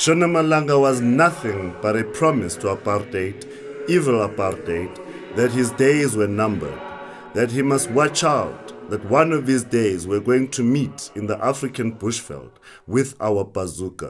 Shona Malanga was nothing but a promise to apartheid, evil apartheid, that his days were numbered, that he must watch out, that one of his days we're going to meet in the African bushveld with our bazooka.